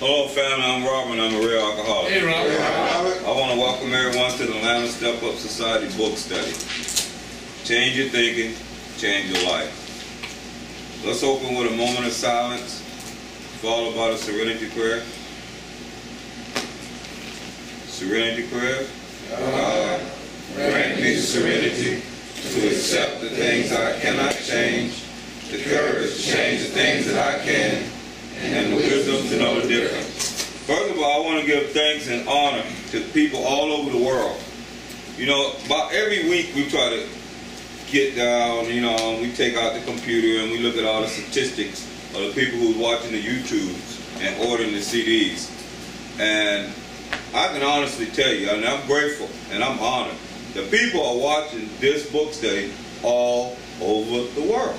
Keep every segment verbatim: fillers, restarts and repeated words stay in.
Hello, family. I'm Robert. I'm a real alcoholic. Hey, Robert. Hey, Robert. I want to welcome everyone to the Atlanta Step Up Society book study. Change your thinking, change your life. Let's open with a moment of silence, followed by the serenity prayer. Serenity prayer. God, grant me the serenity to accept the things I cannot change, the courage to change the things that I can, and the wisdom to know the difference. First of all, I want to give thanks and honor to people all over the world. You know, about every week we try to get down, you know, we take out the computer and we look at all the statistics of the people who's watching the YouTubes and ordering the C Ds. And I can honestly tell you, and I'm grateful and I'm honored, the people are watching this book study all over the world.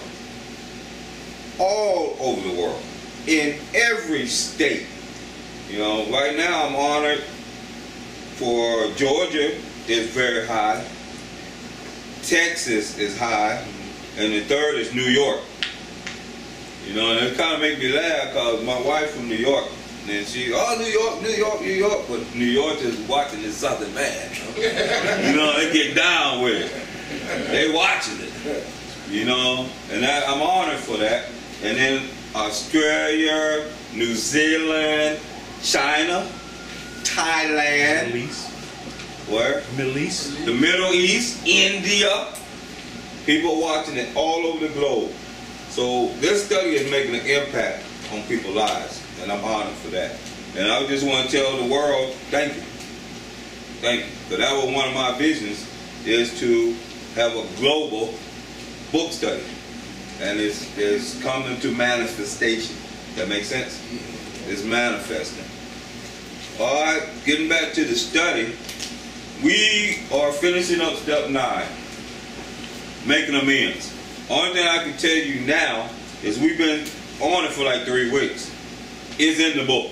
All over the world. In every state. You know, right now I'm honored for Georgia is very high, Texas is high, and the third is New York. You know, and it kind of makes me laugh because my wife from New York, and she, oh, New York, New York, New York, but New York is watching this Southern man. You know, they get down with it. They watching it. You know, and I, I'm honored for that. And then Australia, New Zealand, China, Thailand, Middle East. Where? Middle East. The Middle East, India. People watching it all over the globe. So this study is making an impact on people's lives, and I'm honored for that. And I just want to tell the world, thank you. Thank you. Because that was one of my visions, is to have a global book study. And it's, it's coming to manifestation. That makes sense? It's manifesting. All right, getting back to the study, we are finishing up step nine, making amends. Only thing I can tell you now is we've been on it for like three weeks. It's in the book.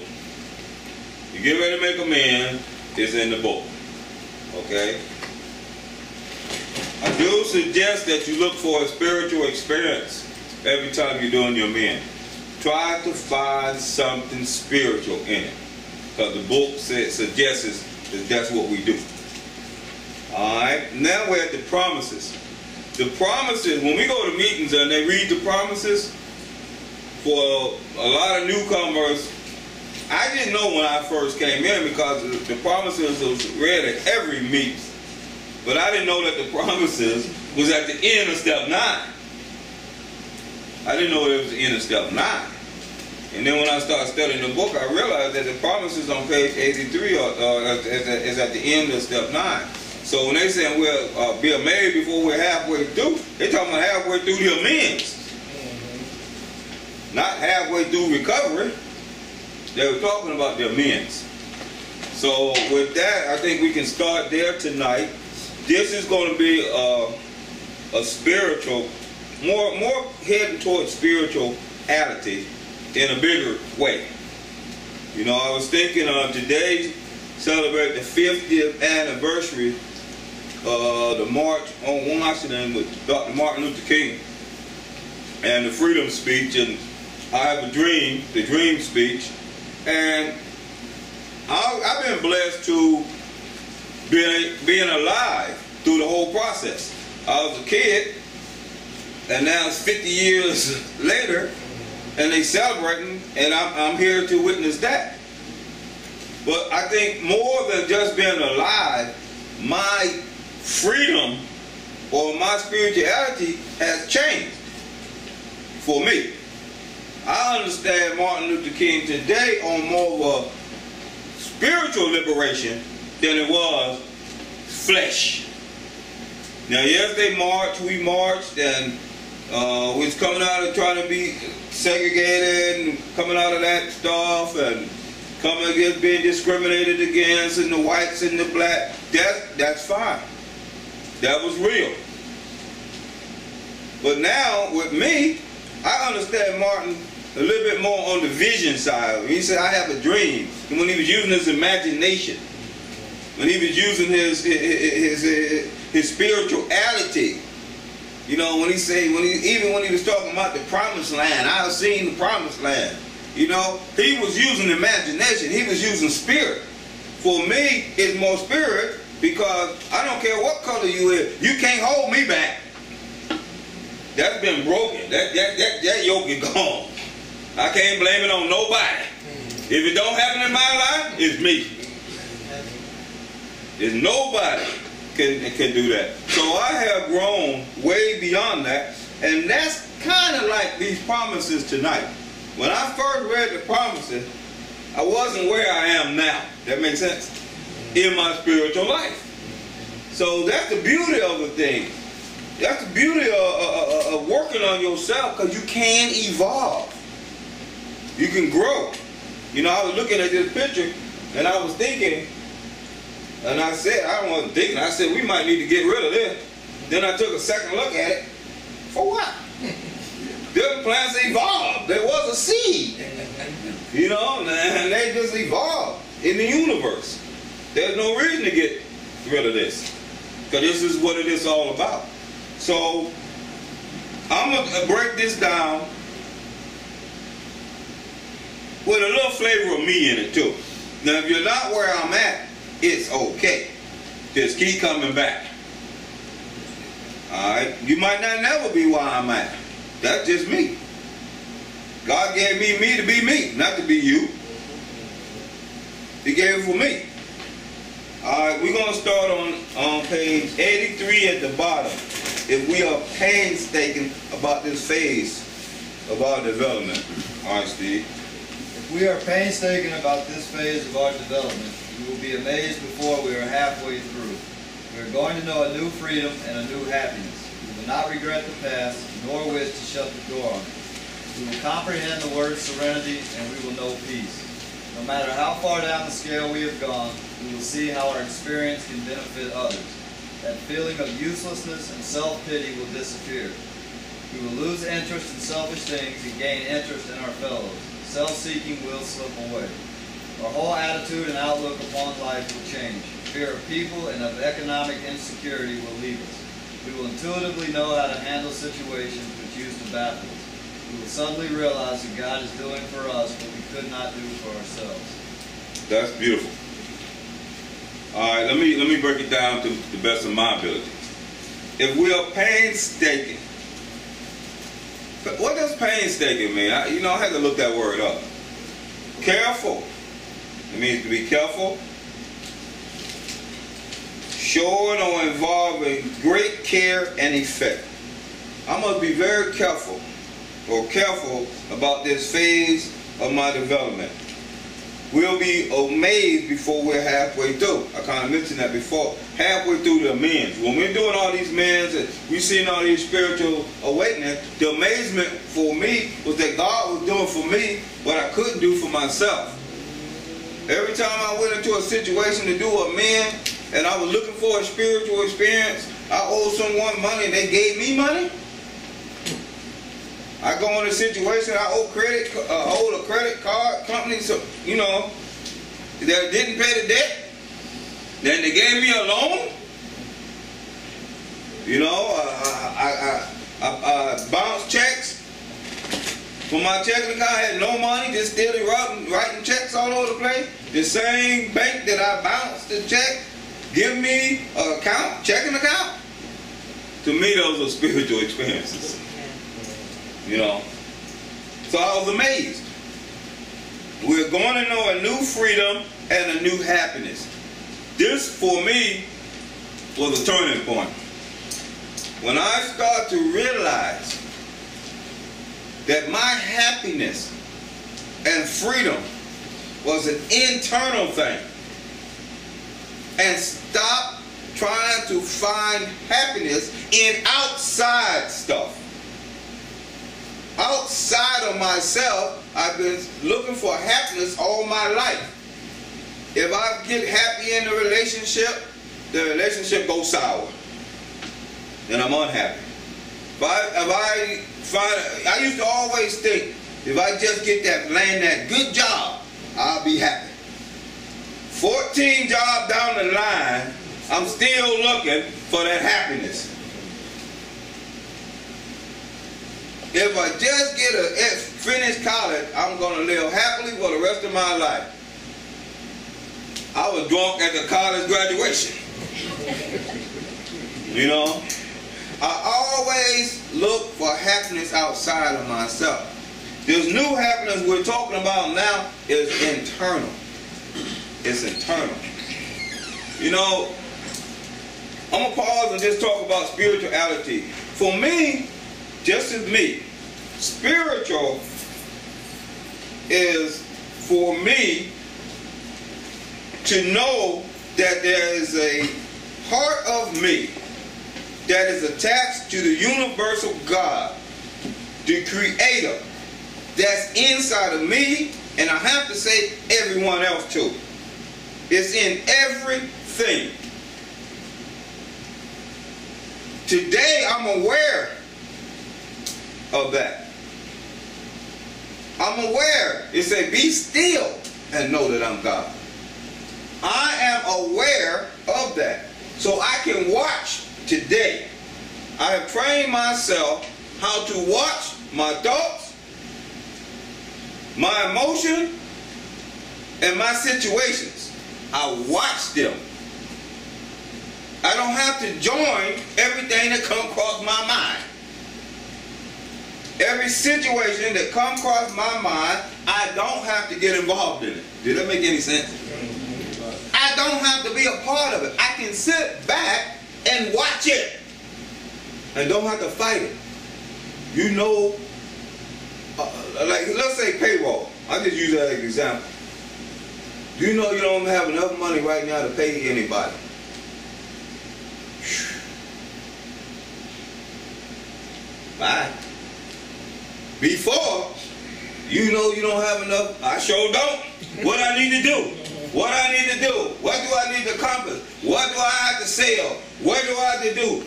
You get ready to make amends, it's in the book. Okay? I do suggest that you look for a spiritual experience every time you're doing your men. Try to find something spiritual in it, because the book said, suggests that that's what we do. Alright, now we're at the promises. The promises, when we go to meetings and they read the promises, for a lot of newcomers, I didn't know when I first came in because the promises was read at every meeting. But I didn't know that the promises was at the end of step nine. I didn't know it was the end of step nine. And then when I started studying the book, I realized that the promises on page eighty-three are, uh, is at the end of step nine. So when they say we'll uh, be amazed before we're halfway through, they're talking about halfway through the amends. Not halfway through recovery. They were talking about the amends. So with that, I think we can start there tonight. This is going to be a, a spiritual, more more heading towards spirituality in a bigger way. You know, I was thinking of today, celebrate the fiftieth anniversary of the March on Washington with Doctor Martin Luther King and the freedom speech and I Have a Dream, the dream speech. And I, I've been blessed to Being, being alive through the whole process. I was a kid, and now it's fifty years later, and they celebrating, and I'm, I'm here to witness that. But I think more than just being alive, my freedom or my spirituality has changed for me. I understand Martin Luther King today on more of a spiritual liberation than it was flesh. Now yesterday marched, we marched and uh, we was coming out of trying to be segregated and coming out of that stuff and coming against being discriminated against and the whites and the black. That, that's fine. That was real. But now with me, I understand Martin a little bit more on the vision side. He said, I have a dream. And when he was using his imagination, when he was using his his, his his spirituality, you know, when he say when he even when he was talking about the promised land, I've seen the promised land. You know, he was using imagination. He was using spirit. For me, it's more spirit because I don't care what color you is. You can't hold me back. That's been broken. That, that, that, that yoke is gone. I can't blame it on nobody. If it don't happen in my life, it's me. There's nobody can can do that. So I have grown way beyond that. And that's kind of like these promises tonight. When I first read the promises, I wasn't where I am now. That makes sense? In my spiritual life. So that's the beauty of the thing. That's the beauty of, of, of working on yourself, because you can evolve. You can grow. You know, I was looking at this picture, and I was thinking, and I said, I wasn't thinking, I said, we might need to get rid of this. Then I took a second look at it. For what? Them plants evolved. There was a seed. You know, and they just evolved in the universe. There's no reason to get rid of this, because this is what it is all about. So, I'm going to break this down with a little flavor of me in it, too. Now, if you're not where I'm at, it's okay. Just keep coming back. Alright? You might not never be where I'm at. That's just me. God gave me me to be me, not to be you. He gave it for me. Alright, we're going to start on, on page eighty-three at the bottom. If we are painstaking about this phase of our development. Alright, Steve. If we are painstaking about this phase of our development, we will be amazed before we are halfway through. We are going to know a new freedom and a new happiness. We will not regret the past, nor wish to shut the door on it. We will comprehend the word serenity, and we will know peace. No matter how far down the scale we have gone, we will see how our experience can benefit others. That feeling of uselessness and self-pity will disappear. We will lose interest in selfish things and gain interest in our fellows. Self-seeking will slip away. Our whole attitude and outlook upon life will change. Fear of people and of economic insecurity will leave us. We will intuitively know how to handle situations which used to baffle us. We will suddenly realize that God is doing for us what we could not do for ourselves. That's beautiful. All right, let me, let me break it down to the best of my ability. If we are painstaking, what does painstaking mean? I, you know, I had to look that word up. Careful. It means to be careful. Showing or involving great care and effect. I must be very careful or careful about this phase of my development. We'll be amazed before we're halfway through. I kind of mentioned that before. Halfway through the amends. When we're doing all these amends and we're seeing all these spiritual awakenings, the amazement for me was that God was doing for me what I couldn't do for myself. Every time I went into a situation to do an amend and I was looking for a spiritual experience, I owed someone money and they gave me money. I go in a situation, I owe credit, uh, owe a credit card company, so you know, that didn't pay the debt. Then they gave me a loan. You know, I, I, I, I, I bounced checks from my checking account. I had no money, just still writing, writing checks all over the place. The same bank that I bounced the check, give me an account, checking account. To me, those are spiritual experiences. You know, so I was amazed. We're going to know a new freedom and a new happiness. This, for me, was a turning point. When I started to realize that my happiness and freedom was an internal thing, and stop trying to find happiness in outside stuff. Outside of myself, I've been looking for happiness all my life. If I get happy in the relationship, the relationship goes sour. And I'm unhappy. But if I find, I used to always think, if I just get that land, that good job, I'll be happy. fourteen jobs down the line, I'm still looking for that happiness. If I just get a finish college, I'm going to live happily for the rest of my life. I was drunk at the college graduation. You know? I always look for happiness outside of myself. This new happiness we're talking about now is internal. It's internal. You know, I'm going to pause and just talk about spirituality. For me, just as me, spiritual is for me to know that there is a part of me that is attached to the universal God, the Creator, that's inside of me, and I have to say everyone else too. It's in everything. Today I'm aware of that. I'm aware. It said, be still and know that I'm God. I am aware of that. So I can watch today. I have trained myself how to watch my thoughts, my emotion, and my situations. I watch them. I don't have to join everything that comes across my mind. Every situation that comes across my mind, I don't have to get involved in it. Did that make any sense? I don't have to be a part of it. I can sit back and watch it. And don't have to fight it. You know, uh, like let's say payroll. I just use that as an example. You know you don't have enough money right now to pay anybody. Bye. Before, you know you don't have enough. I sure don't. What I need to do? What I need to do? What do I need to accomplish? What do I have to sell? What do I have to do?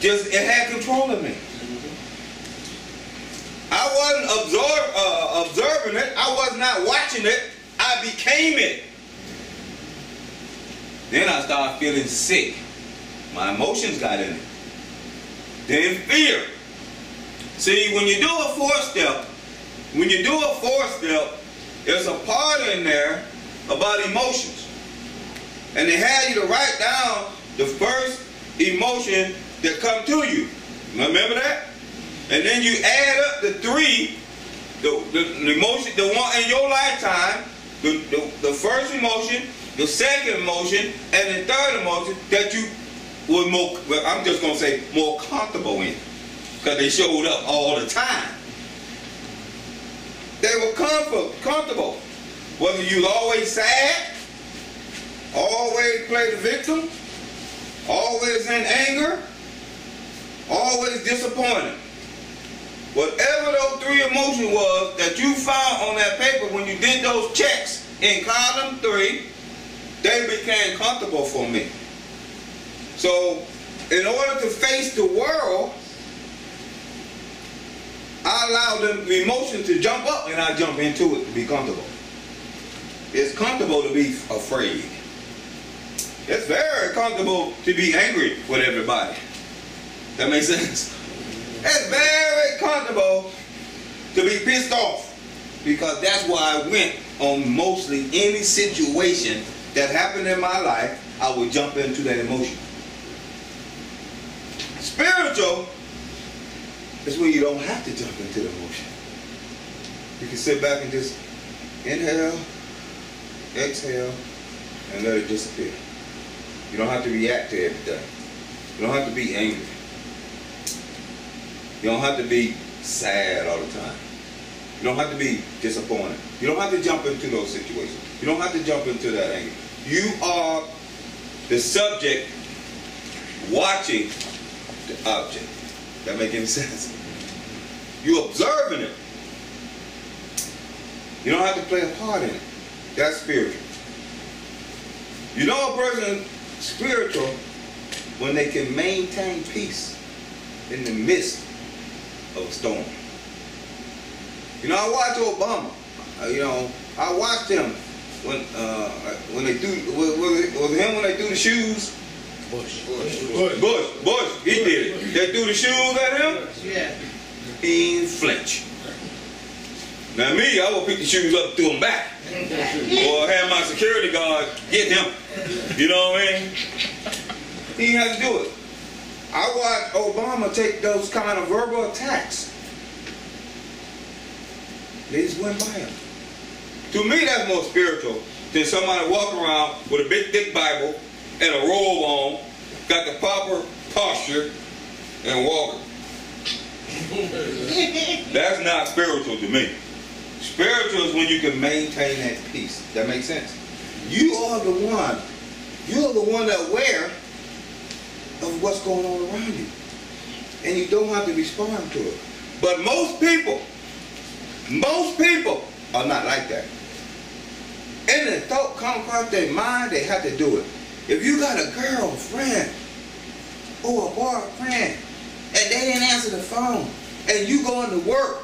Just it had control of me. I wasn't absorb, uh, observing it. I was not watching it. I became it. Then I started feeling sick. My emotions got in it. Then fear. See, when you do a four-step, when you do a four-step, there's a part in there about emotions. And they have you to write down the first emotion that come to you. Remember that? And then you add up the three, the, the, the emotion, the one in your lifetime, the, the, the first emotion, the second emotion, and the third emotion that you were more, well, I'm just going to say, more comfortable in. Because they showed up all the time. They were comfort, comfortable. Whether you was always sad, always play the victim, always in anger, always disappointed. Whatever those three emotions was that you found on that paper when you did those checks in column three, they became comfortable for me. So, in order to face the world, I allow the emotion to jump up and I jump into it to be comfortable. It's comfortable to be afraid. It's very comfortable to be angry with everybody. That makes sense? It's very comfortable to be pissed off because that's where I went on mostly any situation that happened in my life, I would jump into that emotion. Spiritual. It's where you don't have to jump into the emotion. You can sit back and just inhale, exhale, and let it disappear. You don't have to react to everything. You don't have to be angry. You don't have to be sad all the time. You don't have to be disappointed. You don't have to jump into those situations. You don't have to jump into that anger. You are the subject watching the object. That make any sense? You observing it. You don't have to play a part in it. That's spiritual. You know a person spiritual when they can maintain peace in the midst of a storm. You know, I watched Obama. Uh, you know, I watched him when uh, when they threw was, was, it, was it him when they threw the shoes. Bush. Bush. Bush. Bush. Bush. He did it. They threw the shoes at him. Yeah. He didn't flinch. Now me, I will pick the shoes up and throw them back. Or have my security guard get them. You know what I mean? He didn't have to do it. I watched Obama take those kind of verbal attacks. They just went by him. To me, that's more spiritual than somebody walking around with a big thick Bible and a robe on, got the proper posture, and walking. That's not spiritual to me. Spiritual is when you can maintain that peace. That makes sense. You are the one. You are the one that's aware of what's going on around you. And you don't have to respond to it. But most people, most people are not like that. And the thought comes across their mind, they have to do it. If you got a girlfriend or a boyfriend, and they didn't answer the phone, and you going to work,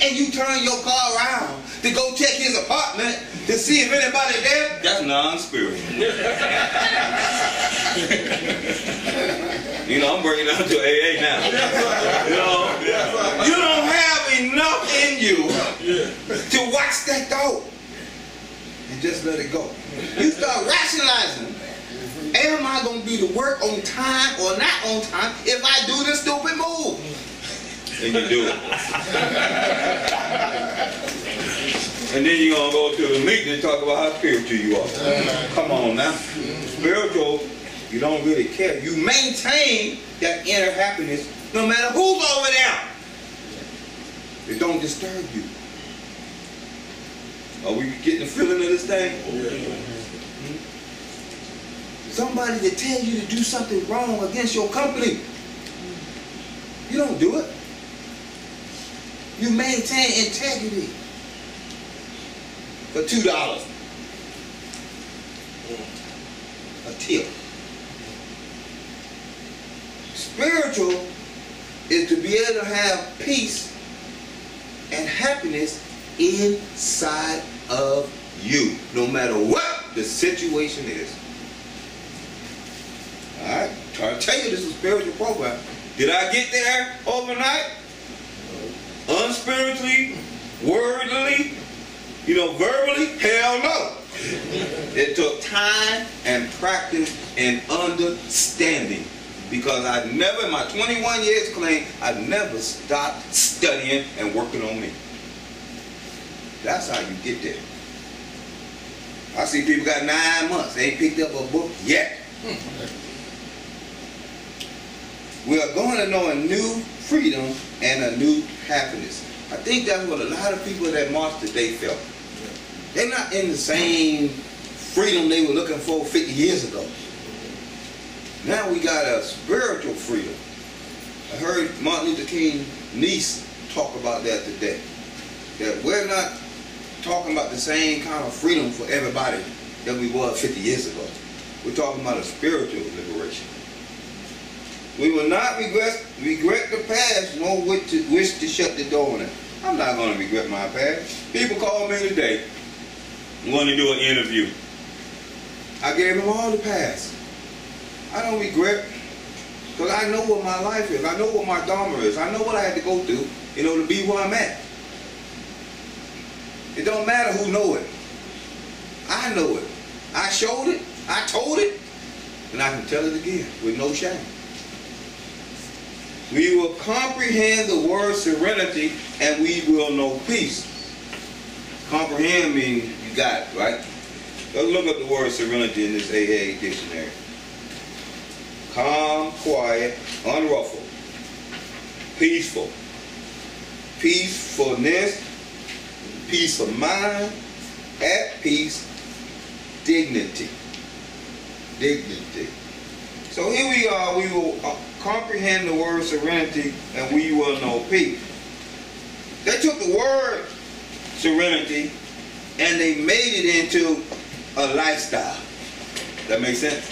and you turn your car around to go check his apartment to see if anybody there, that's non-spiritual. You know, I'm bringing it up to A A now. You know, you don't have enough in you to watch that thought and just let it go. You start rationalizing. Am I going to be to work on time or not on time if I do this stupid move? And you do it. And then you're going to go to the meeting and talk about how spiritual you are. Come on now. Spiritual, you don't really care. You maintain that inner happiness no matter who's over there. It don't disturb you. Are we getting the feeling of this thing? Somebody that tells you to do something wrong against your company, you don't do it. You maintain integrity for two dollars a tip. Spiritual is to be able to have peace and happiness inside of you, no matter what the situation is. I try to tell you this is a spiritual program. Did I get there overnight? Unspiritually? Wordily? You know, verbally? Hell no. It took time and practice and understanding. Because I never, in my twenty-one years claim, I never stopped studying and working on me. That's how you get there. I see people got nine months. They ain't picked up a book yet. Hmm. We are going to know a new freedom and a new happiness. I think that's what a lot of people that marched today felt. They're not in the same freedom they were looking for fifty years ago. Now we got a spiritual freedom. I heard Martin Luther King's niece talk about that today. That we're not talking about the same kind of freedom for everybody that we were fifty years ago. We're talking about a spiritual liberation. We will not regret, regret the past, nor wish to, wish to shut the door on it. I'm not going to regret my past. People called me today, want to do an interview. I gave them all the past. I don't regret, because I know what my life is. I know what my dharma is. I know what I had to go through in order to be where I'm at. It don't matter who know it. I know it. I showed it. I told it. And I can tell it again with no shame. We will comprehend the word serenity and we will know peace. Comprehend means you got it, right? Let's look up the word serenity in this A A dictionary. Calm, quiet, unruffled, peaceful. Peacefulness, peace of mind, at peace, dignity. Dignity. So here we are, we will comprehend the word serenity and we will know peace. They took the word serenity and they made it into a lifestyle. That makes sense?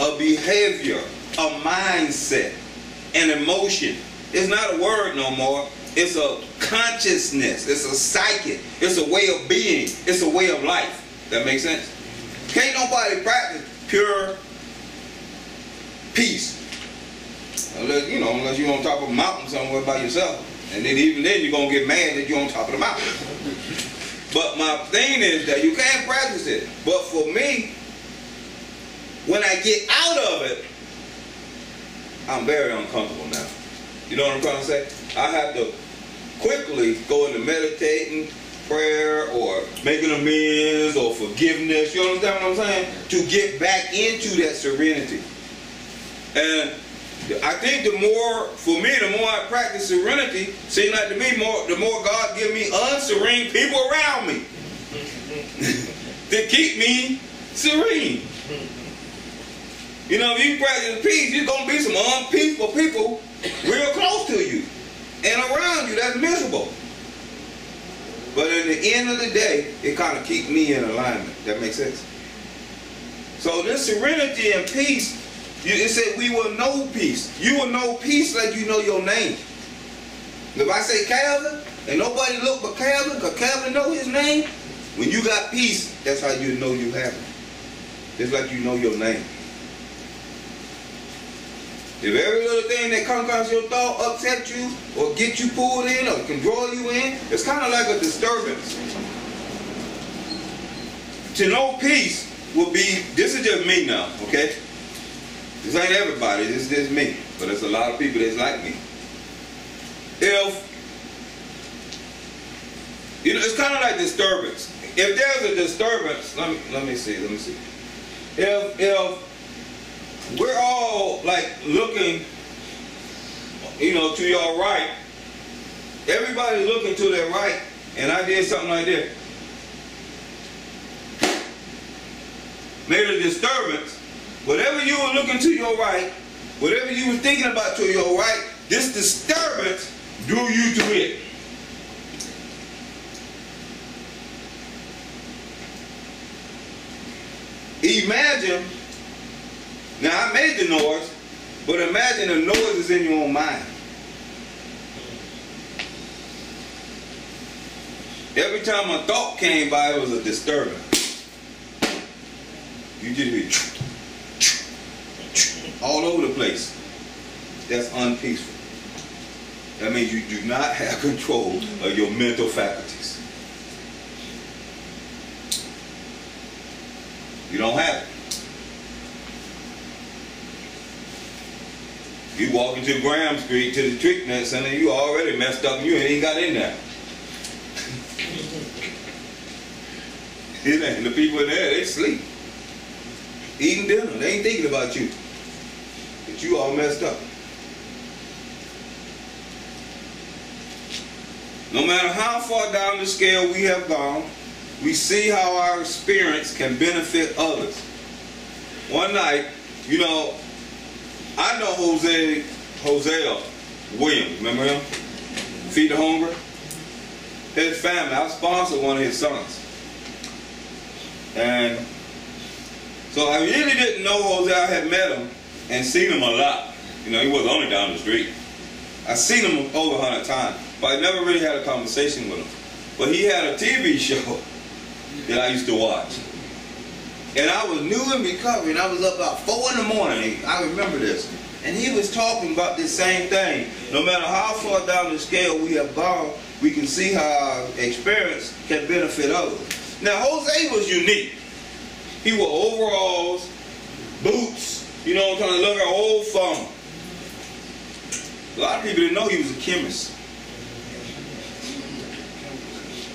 A behavior, a mindset, an emotion. It's not a word no more. It's a consciousness. It's a psychic. It's a way of being. It's a way of life. That makes sense? Can't nobody practice pure peace. Unless, you know, unless you're on top of a mountain somewhere by yourself And then even then you're going to get mad that you're on top of the mountain. But my thing is that you can't practice it. But for me, when I get out of it, I'm very uncomfortable now. You know what I'm trying to say? I have to quickly go into meditating, prayer, or making amends, or forgiveness, you understand what I'm saying? To get back into that serenity. And I think the more, for me, the more I practice serenity, seems like to me, more, the more God gives me unserene people around me to keep me serene. You know, if you practice peace, you're going to be some unpeaceful people real close to you and around you. That's miserable. But at the end of the day, it kind of keeps me in alignment. That makes sense? So this serenity and peace, it said we will know peace. You will know peace like you know your name. If I say Calvin, and nobody look but Calvin, because Calvin know his name, when you got peace, that's how you know you have it. Just like you know your name. If every little thing that comes across your thought upsets you, or get you pulled in, or can draw you in, it's kind of like a disturbance. To know peace would be, this is just me now, okay? This ain't everybody, this is just me. But there's a lot of people that's like me. If, you know, it's kind of like disturbance. If there's a disturbance, let me, let me see, let me see. If, if, we're all like looking, you know, to your right. Everybody's looking to their right, and I did something like this. Made a disturbance. Whatever you were looking to your right, whatever you were thinking about to your right, this disturbance drew you to it. Imagine. Now, I made the noise, but imagine the noise is in your own mind. Every time a thought came by, it was a disturbance. You just hear all over the place. That's unpeaceful. That means you do not have control of your mental faculties. You don't have it. You walk into Graham Street to the treatment center, you already messed up and you ain't got in there. The people in there, they sleep. Eating dinner, they ain't thinking about you. But you all messed up. No matter how far down the scale we have gone, we see how our experience can benefit others. One night, you know, I know Jose, Jose Williams, remember him? Feed the Hunger. His family, I sponsored one of his sons. And so I really didn't know Jose. I had met him and seen him a lot. You know, he wasn't only down the street. I seen him over a hundred times, but I never really had a conversation with him. But he had a T V show that I used to watch. And I was new in recovery, and I was up about four in the morning. I remember this. And he was talking about this same thing. No matter how far down the scale we have gone, we can see how our experience can benefit others. Now, Jose was unique. He wore overalls, boots, you know what I'm trying to look at, old phone. A lot of people didn't know he was a chemist.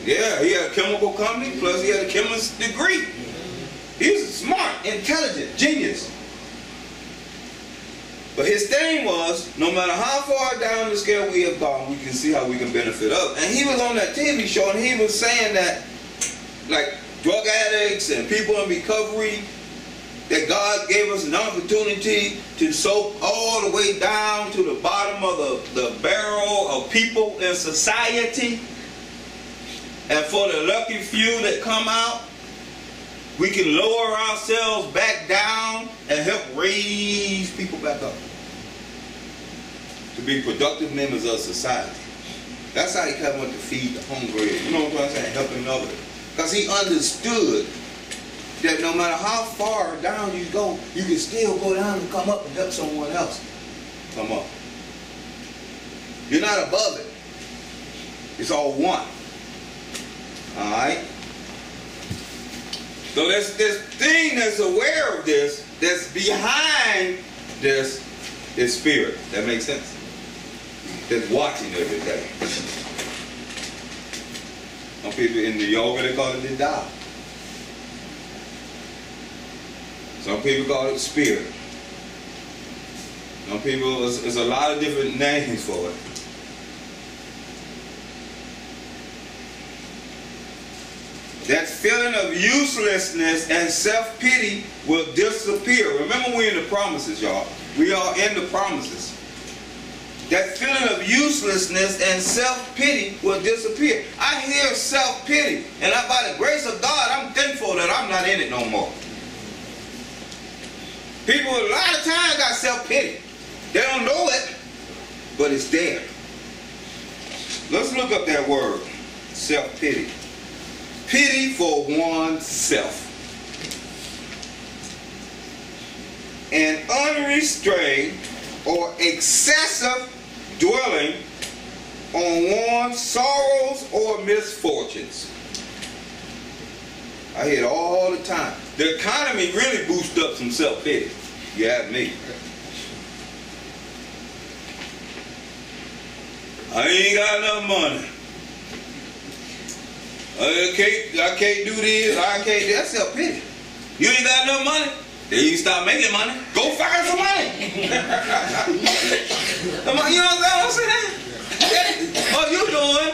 Yeah, he had a chemical company, plus he had a chemist's degree. He was smart, intelligent, genius. But his thing was, no matter how far down the scale we have gone, we can see how we can benefit others. And he was on that T V show, and he was saying that, like, drug addicts and people in recovery, that God gave us an opportunity to soak all the way down to the bottom of the, the barrel of people in society. And for the lucky few that come out, we can lower ourselves back down and help raise people back up to be productive members of society. That's how he kind of went to feed the hungry. You know what I'm saying? Helping others. Because he understood that no matter how far down you go, you can still go down and come up and help someone else come up. You're not above it. It's all one. All right? So there's this thing that's aware of this, that's behind this, is spirit. That makes sense? That's watching every day. Some people in the yoga, they call it the Tao. Some people call it spirit. Some people, there's, there's a lot of different names for it. That feeling of uselessness and self-pity will disappear. Remember, we're in the promises, y'all. We are in the promises. That feeling of uselessness and self-pity will disappear. I hear self-pity, and I, by the grace of God, I'm thankful that I'm not in it no more. People a lot of times got self-pity. They don't know it, but it's there. Let's look up that word, self-pity. Pity for oneself. An unrestrained or excessive dwelling on one's sorrows or misfortunes. I hear it all the time. The economy really boosts up some self-pity. You have me. I ain't got enough money. I can't, I can't do this, I can't do that. That's self-pity. You ain't got enough money. Then you stop making money. Go find some money. You know what I'm saying? That, what you're doing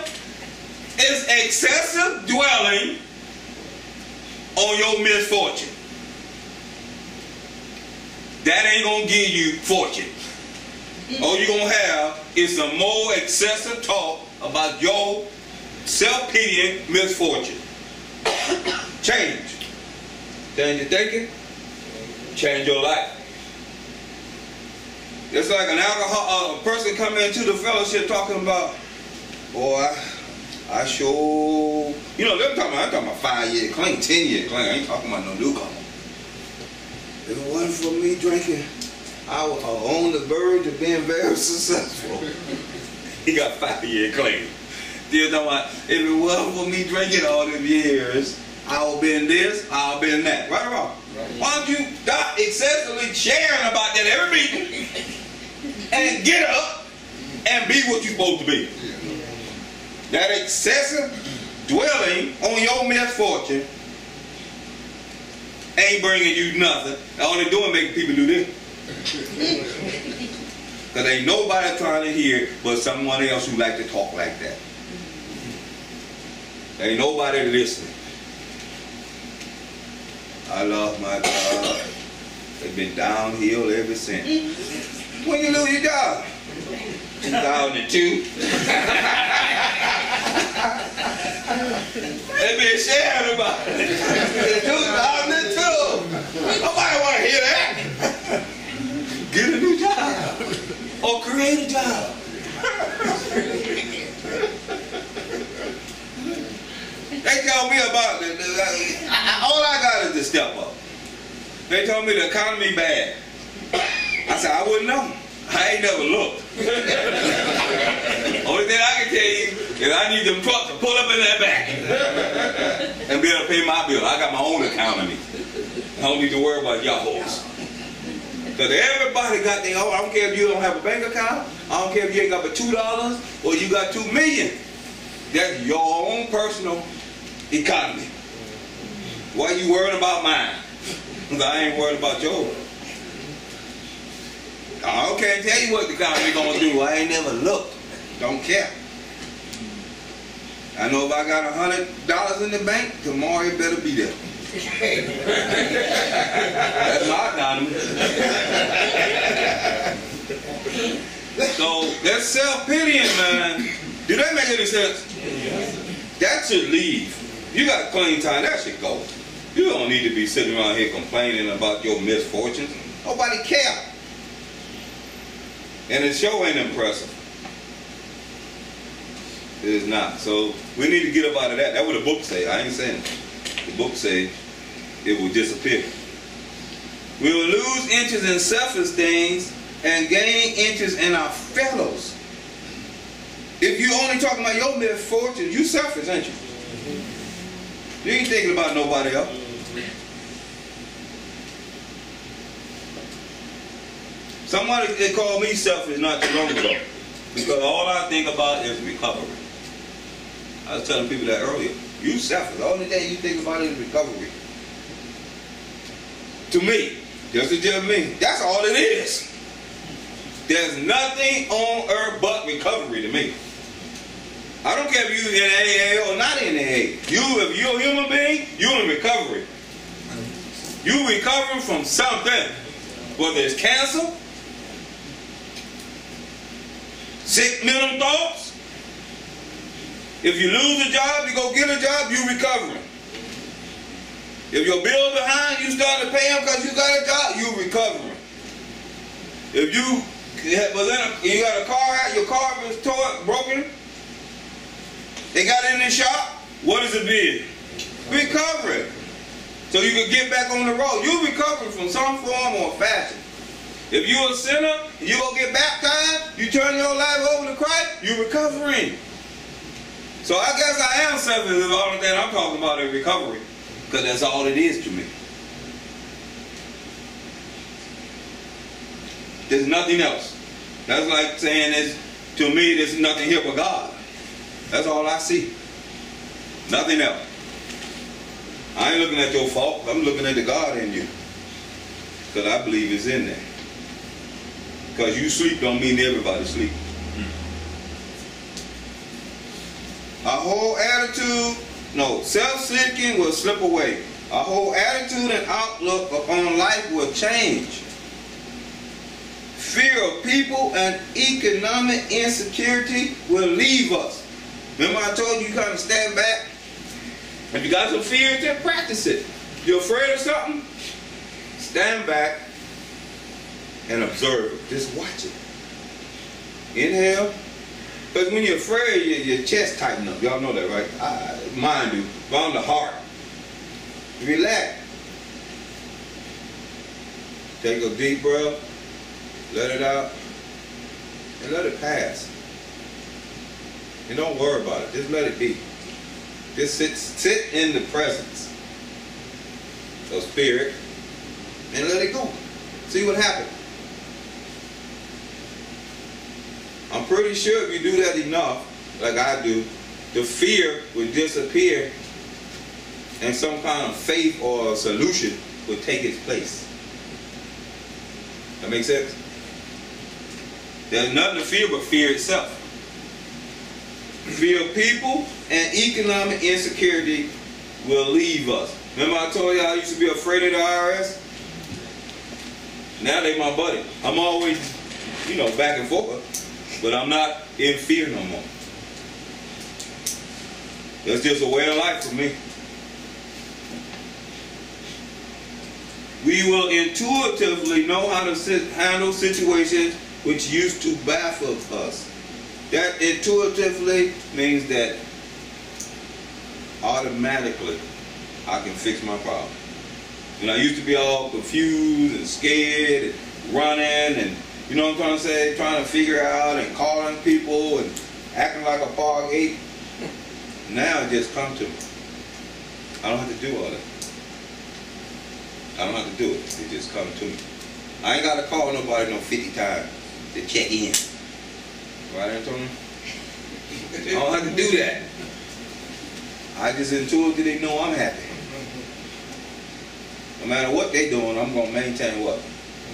is excessive dwelling on your misfortune. That ain't going to give you fortune. All you're going to have is some more excessive talk about your self-pitying misfortune. Change. Change your thinking. Change your life. It's like an alcohol, a person coming into the fellowship talking about, boy, I, I sure, you know, they're talking about, I'm talking about five-year claim, ten-year claim. I ain't talking about no newcomer. If it wasn't for me drinking, I was on the verge of being very successful. He got five-year claim. They're talking about, if it wasn't for me drinking all them years, I would have been this, I would have been that. Right or wrong? Right. Why don't you stop excessively sharing about that every meeting and get up and be what you're supposed to be? That excessive dwelling on your misfortune ain't bringing you nothing. The only doing making people do this. Because ain't nobody trying to hear but someone else who like to talk like that. Ain't nobody listening. I love my job. It's been downhill ever since. When you lose your job? two thousand two. They been sharing about it. two thousand two. Nobody want to hear that. Get a new job. Or create a job. They tell me about it. All I got is the step up. They told me the economy bad. I said, I wouldn't know. I ain't never looked. Only thing I can tell you is I need them trucks to pull up in that back and be able to pay my bill. I got my own economy. I don't need to worry about y'all hoes. Because everybody got their own. I don't care if you don't have a bank account. I don't care if you ain't got but two dollars or you got two million dollars. That's your own personal economy. Why you worried about mine? Because I ain't worried about yours. I can't tell you what the economy gonna do. I ain't never looked. Don't care. I know if I got a hundred dollars in the bank, tomorrow it better be there. That's my economy. So that self-pitying, man. Do that make any sense? That should leave. You got clean time. That should go. You don't need to be sitting around here complaining about your misfortunes. Nobody cares. And it sure ain't impressive. It is not. So we need to get up out of that. That's what the book says. I ain't saying it. The book says it will disappear. We will lose interest in selfish things and gain interest in our fellows. If you only talking about your mere fortune, you selfish, ain't you? You ain't thinking about nobody else. Somebody they called me selfish not too long ago because all I think about is recovery. I was telling people that earlier. You selfish. The only thing you think about is recovery. To me, just to tell me, that's all it is. There's nothing on earth but recovery to me. I don't care if you in A A or not in A A. You, if you're a human being, you're in recovery. You recovering from something, whether it's cancer, sick mental thoughts. If you lose a job, you go get a job, you recovering. If your bill's behind, you start to pay them because you got a job, you recovering. If you was in a, you got a car out, your car was tore, broken, they got in the shop, what is it being? Recovering. So you can get back on the road. You recovering from some form or fashion. If you're a sinner, you're going to get baptized, you turn your life over to Christ, you're recovering. So I guess I am selfish is all the thing I'm talking about in recovery. Because that's all it is to me. There's nothing else. That's like saying this, to me there's nothing here but God. That's all I see. Nothing else. I ain't looking at your fault. I'm looking at the God in you. Because I believe it's in there. Because you sleep don't mean everybody sleep. Our whole attitude, no, self-seeking will slip away. Our whole attitude and outlook upon life will change. Fear of people and economic insecurity will leave us. Remember I told you you gotta stand back? If you got some fears, then practice it. You're afraid of something? Stand back and observe it. Just watch it. Inhale. Because when you're afraid, your, your chest tightens up. Y'all know that, right? I, mind you, around the heart. Relax. Take a deep breath, let it out, and let it pass. And don't worry about it. Just let it be. Just sit, sit in the presence of spirit and let it go. See what happens. I'm pretty sure if you do that enough, like I do, the fear would disappear and some kind of faith or a solution would take its place. That makes sense? There's nothing to fear but fear itself. Fear of people and economic insecurity will leave us. Remember I told you I used to be afraid of the I R S? Now they my buddy. I'm always, you know, back and forth. But I'm not in fear no more. That's just a way of life for me. We will intuitively know how to sit, handle situations which used to baffle us. That intuitively means that automatically I can fix my problem. And I used to be all confused and scared and running and you know what I'm trying to say? Trying to figure out and calling people and acting like a fog ape. Now it just comes to me. I don't have to do all that. I don't have to do it. It just comes to me. I ain't got to call nobody no fifty times to check in. Right, Antonio? I don't have to do that. I just intuitively know I'm happy. No matter what they doing, I'm going to maintain what?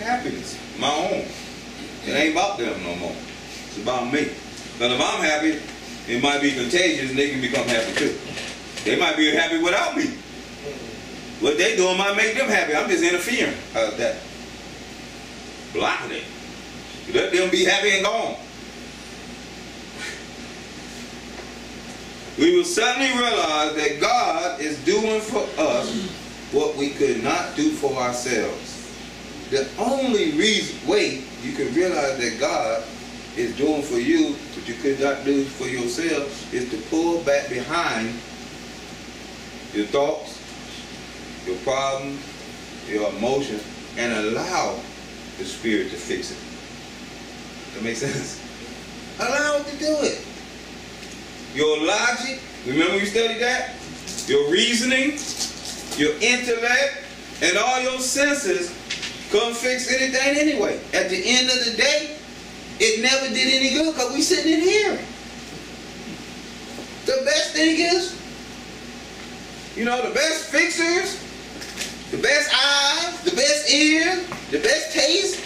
Happiness. My own. It ain't about them no more. It's about me. But if I'm happy, it might be contagious and they can become happy too. They might be happy without me. What they doing might make them happy. I'm just interfering. How's that? Blocking it. Let them be happy and gone. We will suddenly realize that God is doing for us what we could not do for ourselves. The only reason, way you can realize that God is doing for you what you could not do for yourself is to pull back behind your thoughts, your problems, your emotions, and allow the Spirit to fix it. That makes sense? Allow it to do it. your logic, remember we studied that? Your reasoning, your intellect, and all your senses couldn't fix anything anyway. At the end of the day, it never did any good because we sitting in here. The best thing is, you know, the best fixers, the best eyes, the best ears, the best taste,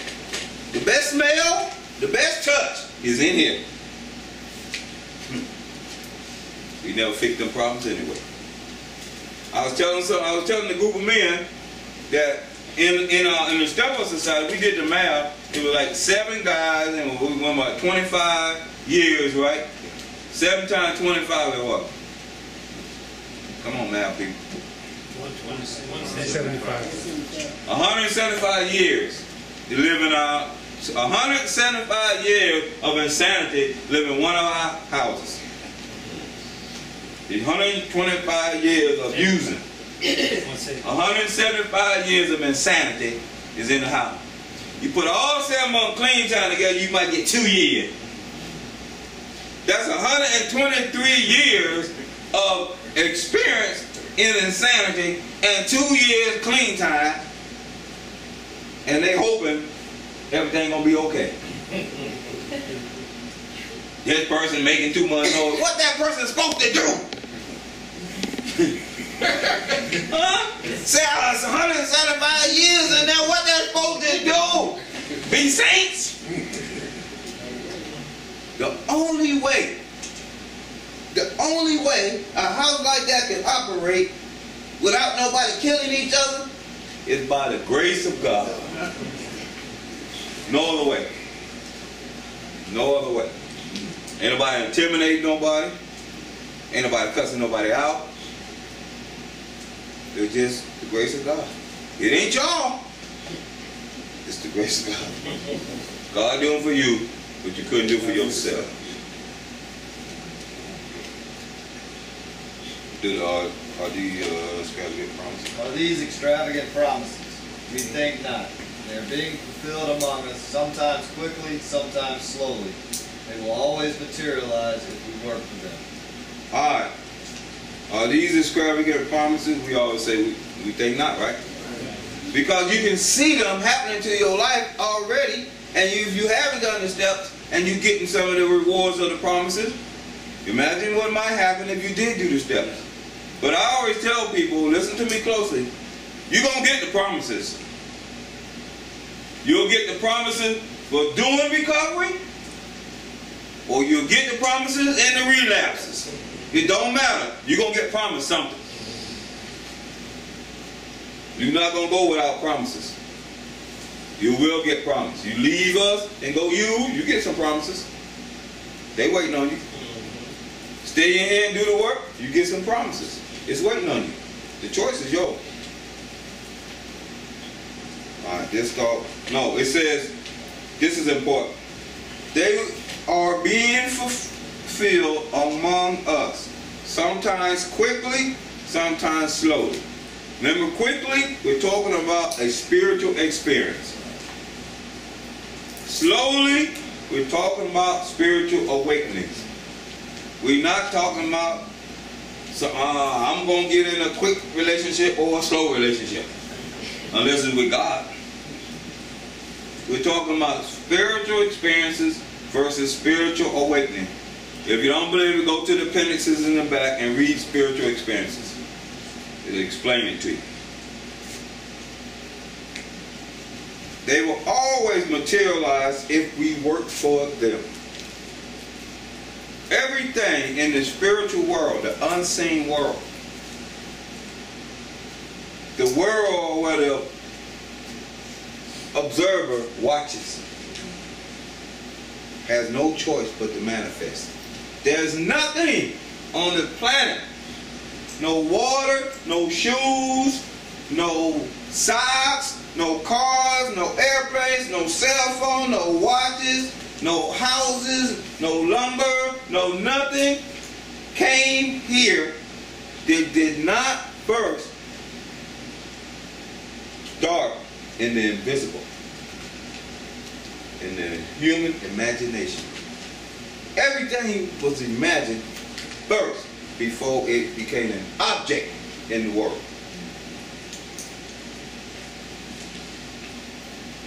the best smell, the best touch is in here. We never fixed them problems anyway. I was telling some, I was telling a group of men that in in, our, in the Step Up Society, we did the math. It was like seven guys, and we went about twenty-five years, right? Seven times twenty-five is what? Come on, math people. one hundred seventy-five. one hundred seventy-five years. You're living out one hundred seventy-five years of insanity, living in one of our houses. one hundred twenty-five years of using, one hundred seventy-five years of insanity is in the house. You put all seven months clean time together, you might get two years. That's one hundred twenty-three years of experience in insanity and two years clean time, and they hoping everything gonna be okay. This person making two months knows what that person's supposed to do. Huh? Say, it's one hundred seventy-five years and now what they're supposed to do? Be saints? The only way, the only way a house like that can operate without nobody killing each other is by the grace of God. No other way. No other way. Ain't nobody intimidating nobody. Ain't nobody cussing nobody out. It's just the grace of God. It ain't y'all. It's the grace of God. God doing for you what you couldn't do for yourself. Did, uh, are these uh, extravagant promises? Are these extravagant promises? We think not. They are being fulfilled among us, sometimes quickly, sometimes slowly. They will always materialize if we work for them. All right. Are these extravagant promises? We always say we, we think not, right? Because you can see them happening to your life already, and you, if you haven't done the steps, and you're getting some of the rewards of the promises, imagine what might happen if you did do the steps. But I always tell people, listen to me closely, you're going to get the promises. You'll get the promises for doing recovery, or you'll get the promises and the relapses. It don't matter. You're going to get promised something. You're not going to go without promises. You will get promises. You leave us and go you, you get some promises. They waiting on you. Stay in here and do the work, you get some promises. It's waiting on you. The choice is yours. All right, this thought. No, it says, this is important. They are being fulfilled among us, sometimes quickly, sometimes slowly. Remember, quickly, we're talking about a spiritual experience. Slowly, we're talking about spiritual awakenings. We're not talking about, so, uh, I'm going to get in a quick relationship or a slow relationship, unless it's with God. We're talking about spiritual experiences versus spiritual awakening. If you don't believe it, go to the appendixes in the back and read spiritual experiences. It'll explain it to you. They will always materialize if we work for them. Everything in the spiritual world, the unseen world, the world where the observer watches, has no choice but to manifest. There's nothing on the planet, no water, no shoes, no socks, no cars, no airplanes, no cell phone, no watches, no houses, no lumber, no nothing came here that did not first start in the invisible, in the human imagination. Everything was imagined first before it became an object in the world.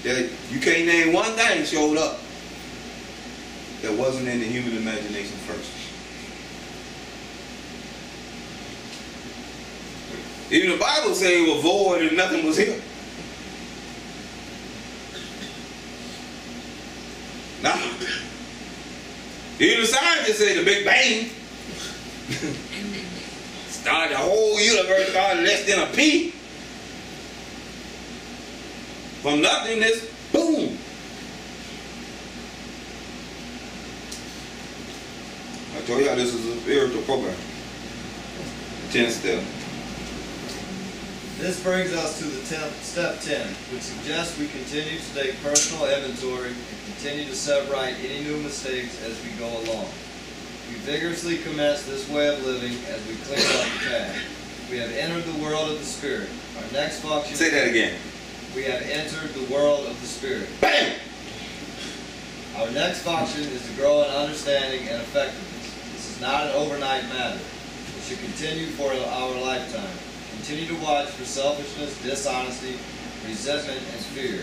That you can't name one thing showed up that wasn't in the human imagination first. Even the Bible says it was void and nothing was here. Nah. Even the scientists say the Big Bang started the whole universe, started less than a pea. From nothingness, boom. I told y'all this is a spiritual program. ten step. This brings us to the step ten, which suggests we continue to take personal inventory and continue to set right any new mistakes as we go along. We vigorously commence this way of living as we clear up the path. We have entered the world of the Spirit. Our next function... Say that again. We have entered the world of the Spirit. Bam! Our next function is to grow in understanding and effectiveness. This is not an overnight matter. It should continue for our lifetime. Continue to watch for selfishness, dishonesty, resentment, and fear.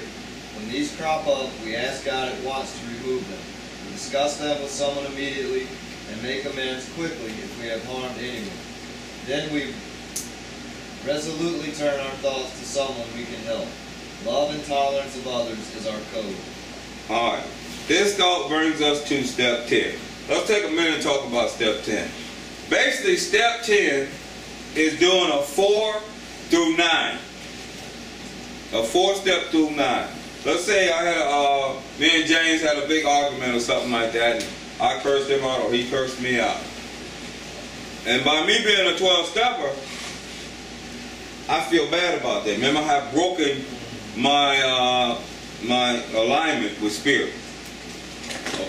When these crop up, we ask God at once to remove them. We discuss them with someone immediately and make amends quickly if we have harmed anyone. Then we resolutely turn our thoughts to someone we can help. Love and tolerance of others is our code. All right. This thought brings us to step ten. Let's take a minute and talk about step ten. Basically, step ten is doing a four through nine. A four step through nine. Let's say I had, uh, me and James had a big argument or something like that, and I cursed him out or he cursed me out. And by me being a twelve stepper, I feel bad about that. Remember, I have broken my, uh, my alignment with spirit.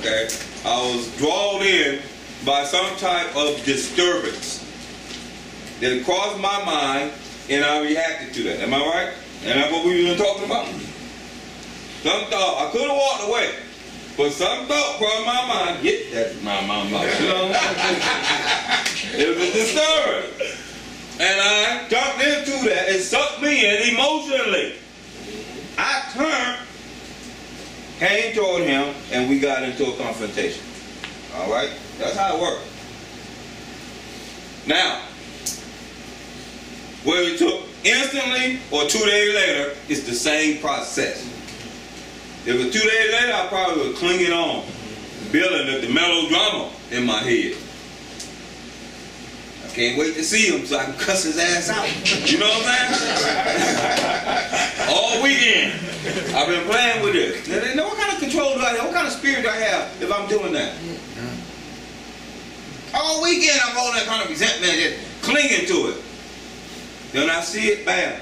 Okay? I was drawn in by some type of disturbance that crossed my mind, and I reacted to that. Am I right? And that's what we were talking about. Some thought, I could have walked away, but some thought crossed my mind, get that my mom box, you know? It was a disturbance. And I jumped into that. It sucked me in emotionally. I turned, came toward him, and we got into a confrontation. All right? That's how it worked. Now, whether it took instantly or two days later, it's the same process. If it was two days later, I probably would cling it on, building up the melodrama in my head. I can't wait to see him so I can cuss his ass out. You know what I'm saying? All weekend, I've been playing with this. Now, they know what kind of control do I have? What kind of spirit do I have if I'm doing that? All weekend, I'm holding that kind of resentment, just clinging to it. Then I see it, bam.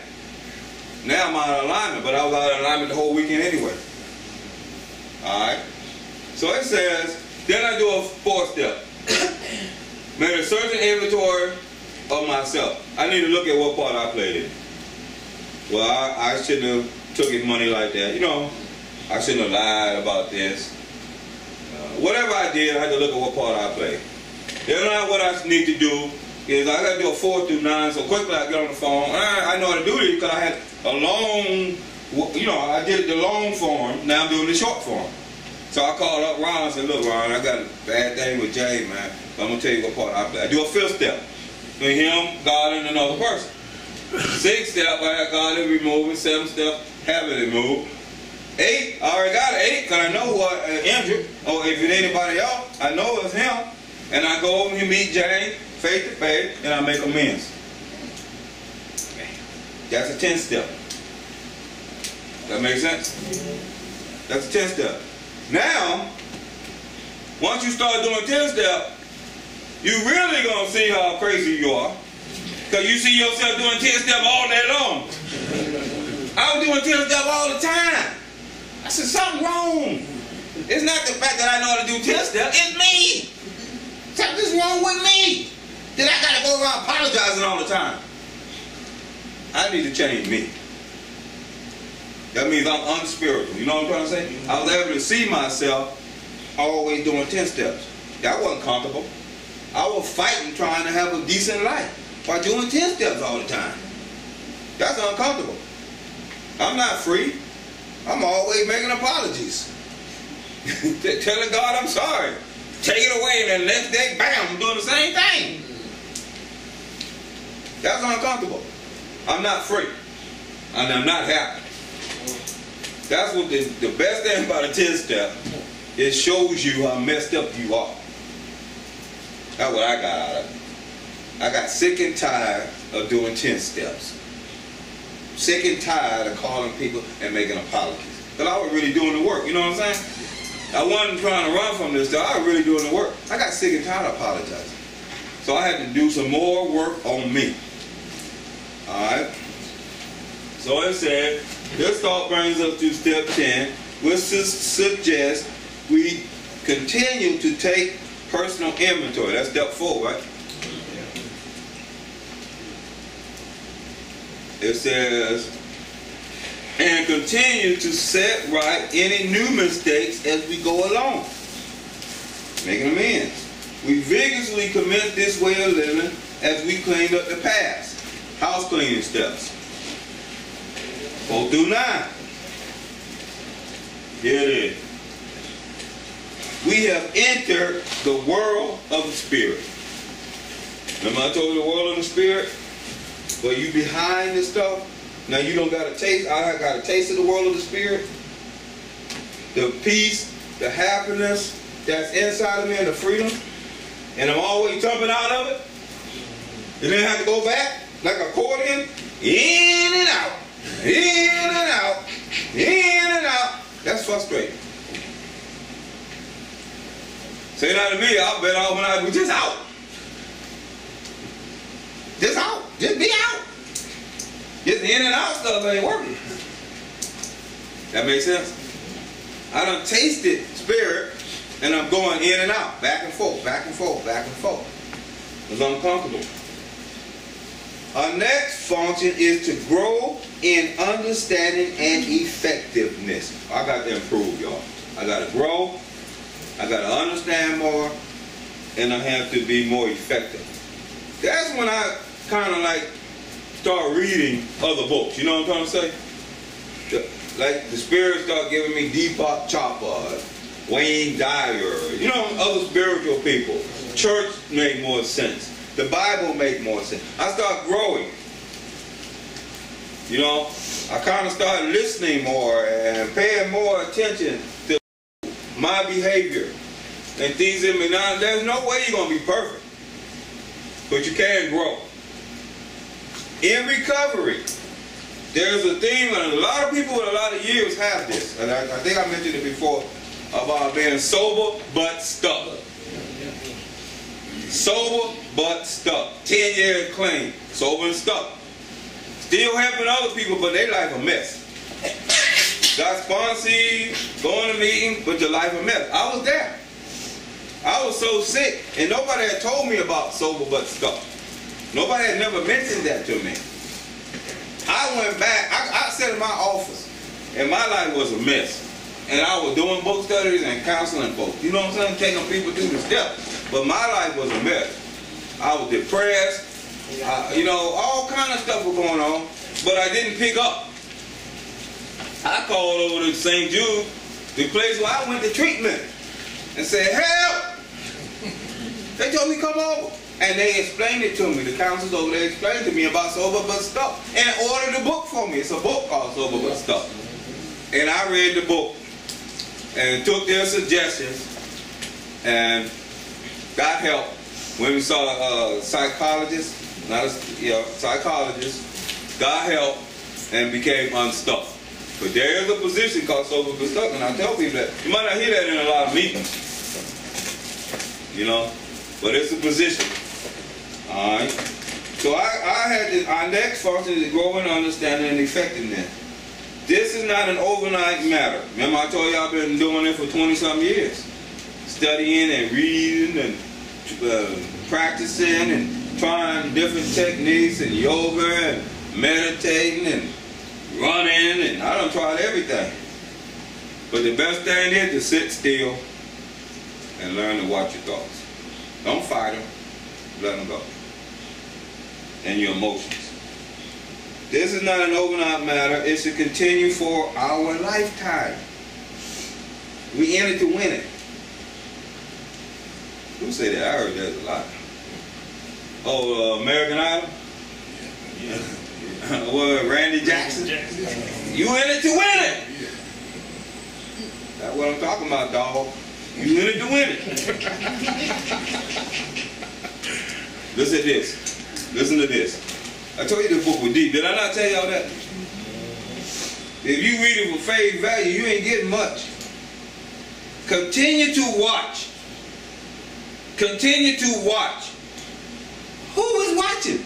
Now I'm out of alignment, but I was out of alignment the whole weekend anyway. Alright? So it says, then I do a fourth step. Made a certain inventory of myself. I need to look at what part I played in. Well, I, I shouldn't have took his money like that. You know, I shouldn't have lied about this. Uh, whatever I did, I had to look at what part I played. Then I what I need to do is I got to do a four through nine, so quickly I get on the phone. I, I know how to do this because I had a long, you know, I did the long form, now I'm doing the short form. So I called up Ron and said, look Ron, I got a bad thing with Jay, man, but I'm going to tell you what part I play. I do a fifth step, with him, God, and another person. Sixth step, I had God and removing. Seventh step, habit removed. Eight, I already got an eight because I know what uh, injured, or if it anybody else, I know it's him. And I go over and meet Jay, faith to faith, and I make amends. That's a ten step. That makes sense? That's a ten step. Now, once you start doing ten step, you really gonna see how crazy you are. Because you see yourself doing ten step all day long. I was doing ten step all the time. I said, something wrong. It's not the fact that I know how to do ten step, it's me. Something's wrong with me. Then I gotta go around apologizing all the time. I need to change me. That means I'm unspiritual. You know what I'm trying to say? I was able to see myself always doing ten steps. That wasn't comfortable. I was fighting trying to have a decent life by doing ten steps all the time. That's uncomfortable. I'm not free. I'm always making apologies. Telling God I'm sorry. Take it away and the next day, bam, I'm doing the same thing. That's uncomfortable. I'm not free. And I'm not happy. That's what the, the best thing about a ten step, it shows you how messed up you are. That's what I got out of it. I got sick and tired of doing ten steps. Sick and tired of calling people and making apologies. Because I was really doing the work, you know what I'm saying? I wasn't trying to run from this stuff, I was really doing the work. I got sick and tired of apologizing. So I had to do some more work on me. Alright? So it said, this thought brings us to step ten, which suggests we continue to take personal inventory. That's step four, right? It says, and continue to set right any new mistakes as we go along. Making amends. We vigorously commence this way of living as we clean up the past. House cleaning steps. Four through nine. Here it is. We have entered the world of the spirit. Remember I told you the world of the spirit? Well, you behind this stuff. Now you don't got a taste. I got a taste of the world of the spirit. The peace, the happiness that's inside of me and the freedom. And I'm always jumping out of it. And then I have to go back like an accordion. In and out. In and out. In and out. That's frustrating. Say that to me, I'll bet all when I was just out. Just out. Just be out. Just the in and out stuff ain't working. That makes sense? I done tasted spirit and I'm going in and out, back and forth, back and forth, back and forth. It's uncomfortable. Our next function is to grow in understanding and effectiveness. I got to improve, y'all. I got to grow. I got to understand more. And I have to be more effective. That's when I kind of like start reading other books. You know what I'm trying to say? Like the spirit start giving me Deepak Chopra, Wayne Dyer, you know, other spiritual people. Church made more sense. The Bible made more sense. I start growing. You know, I kind of start listening more and paying more attention to my behavior and things in me. Now, there's no way you're going to be perfect. But you can grow. In recovery, there's a thing, and a lot of people with a lot of years have this. And I, I think I mentioned it before about being sober but stubborn. Sober but stuck. Ten years clean. Sober and stuck. Still helping other people, but their life a mess. Got sponsees, going to meetings, but your life a mess. I was there. I was so sick, and nobody had told me about sober but stuck. Nobody had never mentioned that to me. I went back. I, I sat in my office, and my life was a mess. And I was doing book studies and counseling folks. You know what I'm saying? Taking people through the steps. But my life was a mess. I was depressed. I, you know, all kind of stuff was going on. But I didn't pick up. I called over to Saint Jude, the place where I went to treatment, and said, help! They told me come over. And they explained it to me. The counselors over there explained to me about Sober But Stuck. And ordered the book for me. It's a book called Sober But Stuck. And I read the book. And took their suggestions and got help. When we saw a psychologist, not a yeah, psychologist, got help and became unstuck. But there is a position called sober but stuck, and I tell people that. You might not hear that in a lot of meetings, you know, but it's a position. All right. So I, I had this, our next function is growing understanding and effectiveness. This is not an overnight matter. Remember I told you I've been doing it for twenty-something years. Studying and reading and uh, practicing and trying different techniques and yoga and meditating and running, and I done tried everything. But the best thing is to sit still and learn to watch your thoughts. Don't fight them. let them go. And your emotions. This is not an overnight matter. It should continue for our lifetime. We in it to win it. Who say that? I heard that a lot. Oh, uh, American Idol? Yeah. Yeah. Well, Randy Jackson? Jackson. You in it to win it! Yeah. That's what I'm talking about, dog. You in it to win it. Listen to this. Listen to this. I told you this book was deep. Did I not tell y'all that? If you read it for faith value, you ain't getting much. Continue to watch. Continue to watch. Who is watching?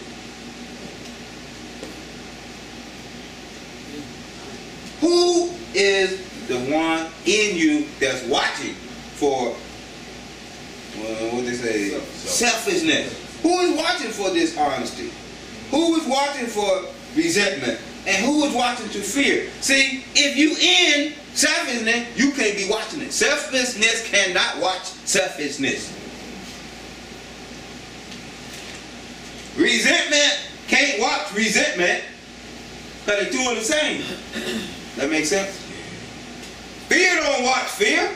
Who is the one in you that's watching for, well, what they say, Self selfishness? Self who is watching for dishonesty? Who is watching for resentment? And who is watching to fear? See, if you in selfishness, you can't be watching it. Selfishness cannot watch selfishness. Resentment can't watch resentment, but the two are the same. That makes sense? Fear don't watch fear.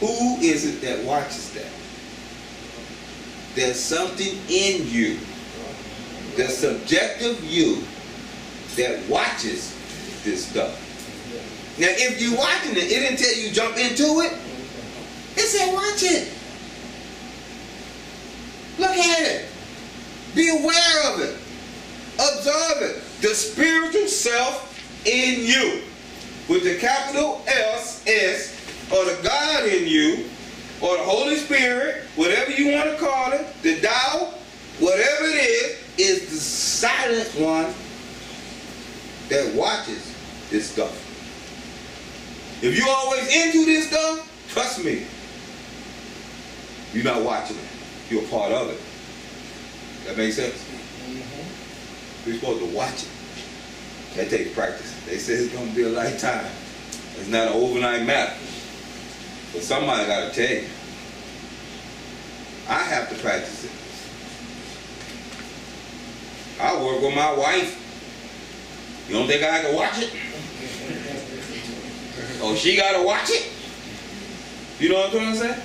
Who is it that watches that? There's something in you, the subjective you, that watches this stuff. Now, if you're watching it, it didn't tell you jump into it. It said watch it. Look at it. Be aware of it. Observe it. The spiritual self in you, with the capital S, S, or the God in you, or the Holy Spirit, whatever you want to call it, the Tao, whatever it is, is the silent one that watches this stuff. If you're always into this stuff, trust me, you're not watching it. You're a part of it. That makes sense? Mm-hmm. You're supposed to watch it. That takes practice. They say it's going to be a lifetime. It's not an overnight matter. But somebody got to tell you. I have to practice it. I work with my wife. You don't think I have to watch it? Oh, she got to watch it? You know what I'm saying?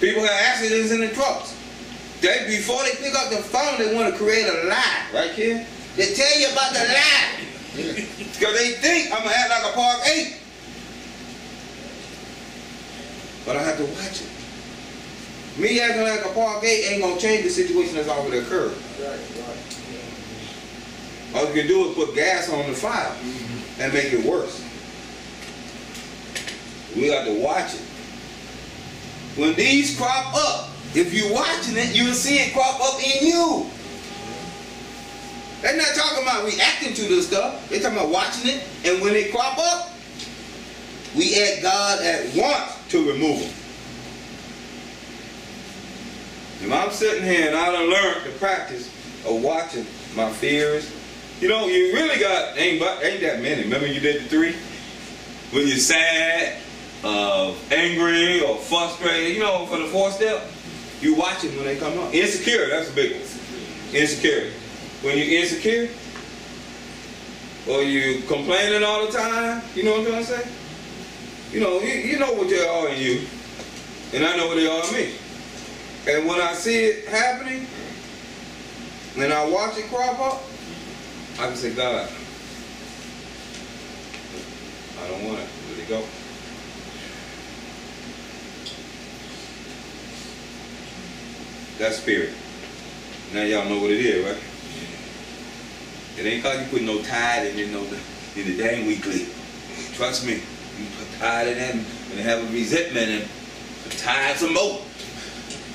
People have accidents in the trucks. They, before they pick up the phone, they want to create a lie. Right here. They tell you about the lie. Because they think I'm going to act like a park ape. But I have to watch it. Me acting like a park ape ain't going to change the situation that's already occurred. Right, right. All you can do is put gas on the fire mm-hmm. and make it worse. We got to watch it. When these crop up, if you're watching it, you'll see it crop up in you. They're not talking about reacting to this stuff. They're talking about watching it, and when it crop up, we add God at once to remove them. If I'm sitting here and I done learned the practice of watching my fears, you know, you really got, ain't, ain't that many. Remember you did the three? When you're sad, Uh, angry or frustrated, you know, for the fourth step, you watch it when they come up. Insecure, that's a big one. Insecure. When you're insecure, or you complaining all the time, you know what I'm trying to say? You know, you, you know what they are in you, and I know what they are in me. And when I see it happening, and I watch it crop up, I can say, God, I don't want it. Let it go. That spirit. Now y'all know what it is, right? It ain't cause you put no tide in it, no, in the dang weekly. Trust me, you put tide in that and have a resentment and put tide some more.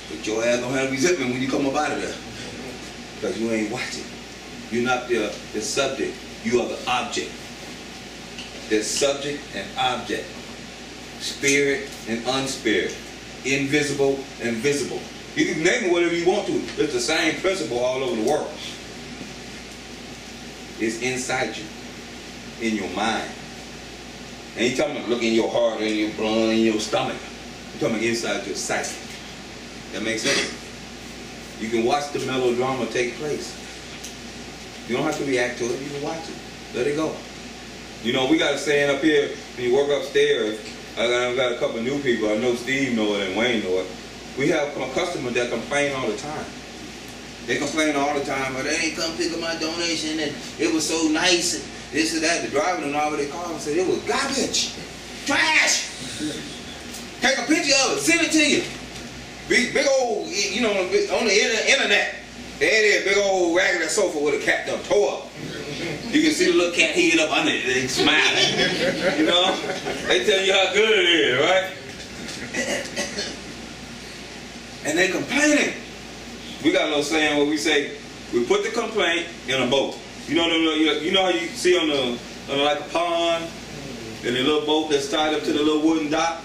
But your ass don't have resentment when you come up out of there. Because you ain't watching. You're not the, the subject, you are the object. There's subject and object. Spirit and unspirit. Invisible and visible. You can name it whatever you want to. It's the same principle all over the world. It's inside you, in your mind. Ain't talking about looking in your heart, in your blood, in your stomach. I'm coming inside your psyche. That makes sense. You can watch the melodrama take place. You don't have to react to it, you can watch it. Let it go. You know, we got a saying up here, when you work upstairs, I got, I got a couple of new people, I know Steve know it and Wayne know it. We have a customer that complain all the time. They complain all the time, but they ain't come pick up my donation and it was so nice and this and that. The driver and all, but they called and said it was garbage, trash. Take a picture of it, send it to you. Big, big old, you know, on the internet. There it is, big old raggedy sofa with a cat that tore up. You can see the little cat head up under it, they smiling. You know, they tell you how good it is, right? And they complaining. We got a little saying where we say, we put the complaint in a boat. You know, you know how you see on the, on the like a pond, and the little boat that's tied up to the little wooden dock.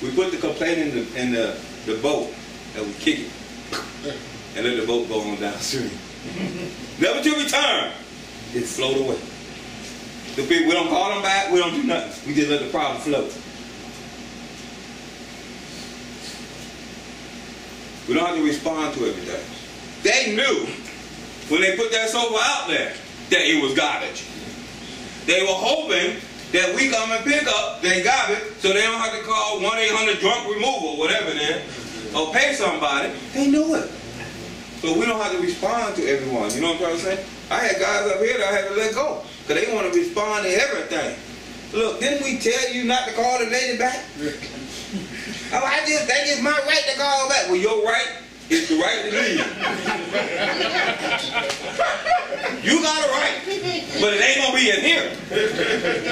We put the complaint in the in the, the boat, and we kick it, and let the boat go on downstream. Never to return. It float away. The people, we don't call them back. We don't do nothing. We just let the problem float. We don't have to respond to everything. They knew when they put that sofa out there that it was garbage. They were hoping that we come and pick up that garbage so they don't have to call one eight hundred drunk removal, whatever it is, or pay somebody. They knew it. So we don't have to respond to everyone. You know what I'm saying? I had guys up here that I had to let go because they want to respond to everything. Look, didn't we tell you not to call the lady back? Oh, I just, that is my right to call back. Well, your right is the right to leave. You got a right, but it ain't going to be in here.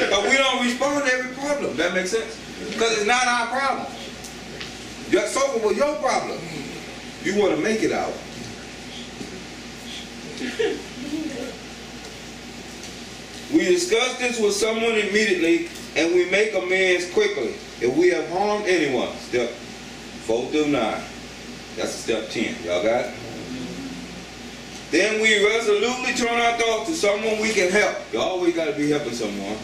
But we don't respond to every problem. That makes sense? Because it's not our problem. Your sofa was your problem. You want to make it out. We discuss this with someone immediately, and we make amends quickly. If we have harmed anyone, step four through nine. That's step ten. Y'all got it? Then we resolutely turn our thoughts to someone we can help. You always got to be helping someone.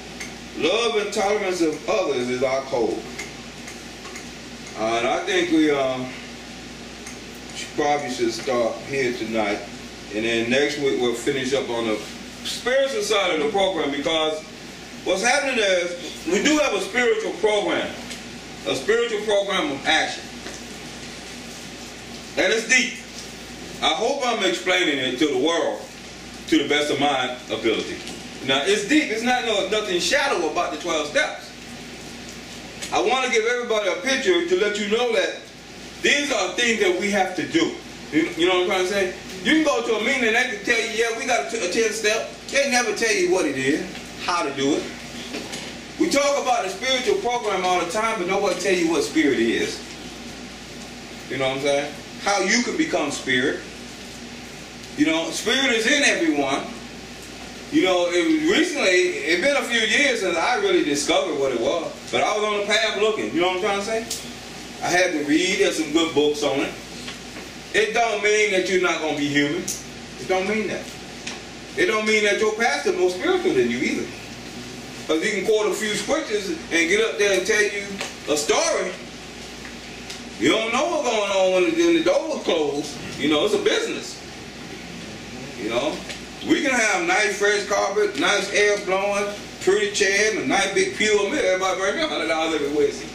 Love and tolerance of others is our code. Uh, and I think we um, probably should start here tonight. And then next week we'll finish up on the spiritual side of the program, because what's happening is, we do have a spiritual program, a spiritual program of action. And it's deep. I hope I'm explaining it to the world to the best of my ability. Now, it's deep. It's not no, nothing shallow about the twelve steps. I want to give everybody a picture to let you know that these are things that we have to do. You, you know what I'm trying to say? You can go to a meeting and they can tell you, yeah, we got a ten step. They never tell you what it is, how to do it. We talk about a spiritual program all the time, but nobody tell you what spirit is. You know what I'm saying? How you can become spirit. You know, spirit is in everyone. You know, it, recently, it's been a few years since I really discovered what it was, but I was on the path looking. You know what I'm trying to say? I had to read. There's some good books on it. It don't mean that you're not going to be human. It don't mean that. It don't mean that your pastor more spiritual than you either. Because you can quote a few scriptures and get up there and tell you a story. You don't know what's going on when the, when the door was closed. You know, it's a business. You know, we can have nice fresh carpet, nice air blowing, pretty chair, and a nice big pew. Everybody bring me one hundred dollars every Wednesday.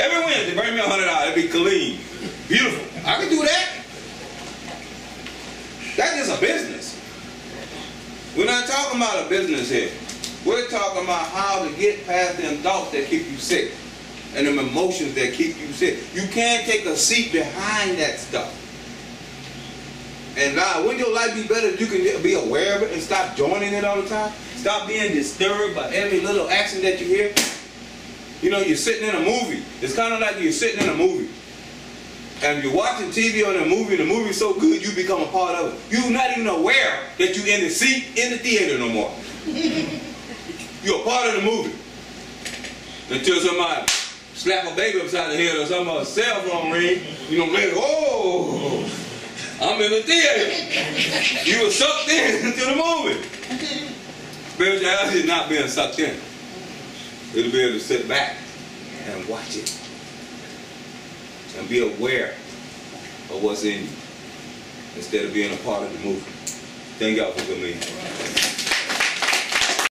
Every Wednesday, bring me one hundred dollars. It'd be clean. Beautiful. I can do that. That is a business. We're not talking about a business here. We're talking about how to get past them thoughts that keep you sick and them emotions that keep you sick. You can't take a seat behind that stuff. And now, wouldn't your life be better if you can be aware of it and stop joining it all the time? Stop being disturbed by every little action that you hear. You know, you're sitting in a movie. It's kind of like you're sitting in a movie. And you're watching T V on a movie, and the movie's so good you become a part of it. You're not even aware that you're in the seat in the theater no more. You're a part of the movie. Until somebody slap a baby upside the head or somebody's cell phone ring, you know, like, oh, I'm in the theater. You were sucked in to the movie. Spirituality is not being sucked in. It'll be able to sit back and watch it. and be aware of what's in you instead of being a part of the movement. Thank y'all for coming.